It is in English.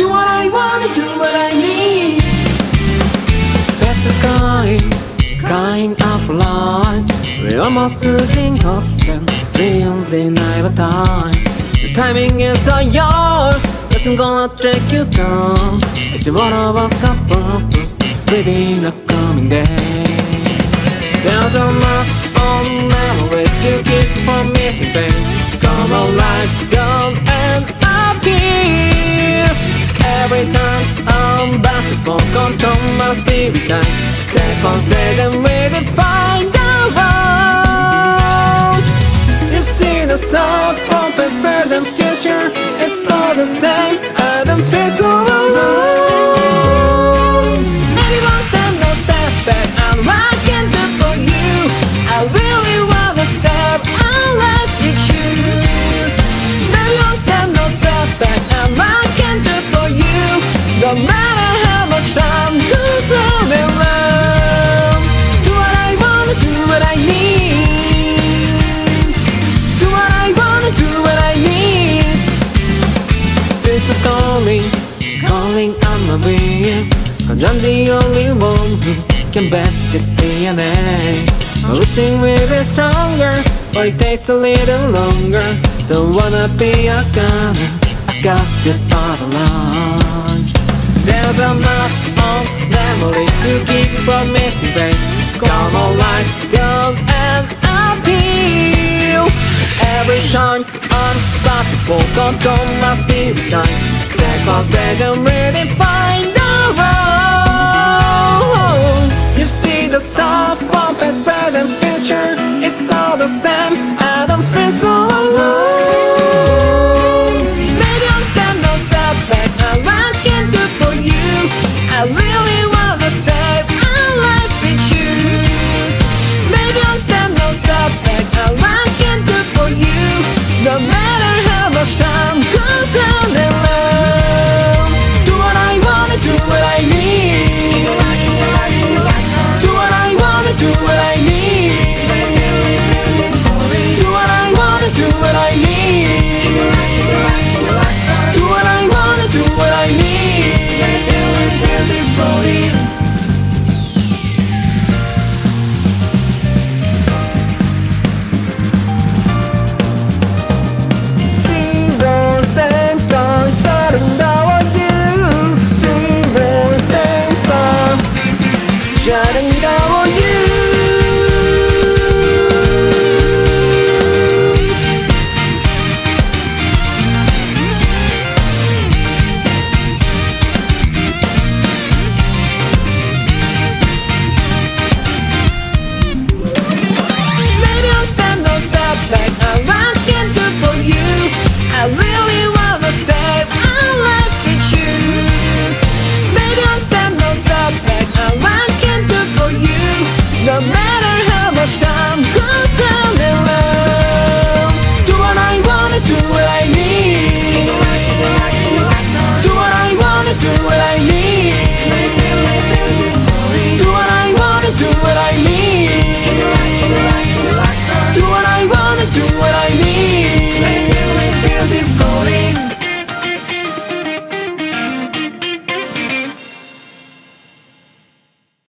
do what I wanna, do what I need. There's a guy crying out for life. We're almost losing thoughts and dreams, they never die. The timing is all yours, yes, I'm gonna track you down. It's one of us got purpose within the coming day. There's a lot of memories you keep from missing things. Come on, life down and up here. Every time I'm back to full control, my spirit time. Take on stage and redefine the world. You see the soul from past, present, future. It's all the same, I don't feel so alone. Everyone stand up, step back, and what can do for you? I really wanna save our life, we choose. Everyone stand up, step back, and what can do for you? No matter how much time goes around, do what I wanna, do what I need. Do what I wanna, do what I need. Future's calling, calling on my way. 'Cause I'm the only one who can back this DNA. I'm wishing we'd be stronger, but it takes a little longer. Don't wanna be a gunner, I got this bottom line. There's a lot of memories to keep from missing, babe. Come on, life, down and uphill. Every time I'm about to fall control, my spirit time. Take on stage and redefine the road. You see the soul from past, present, future. It's all the same, I don't feel so alone.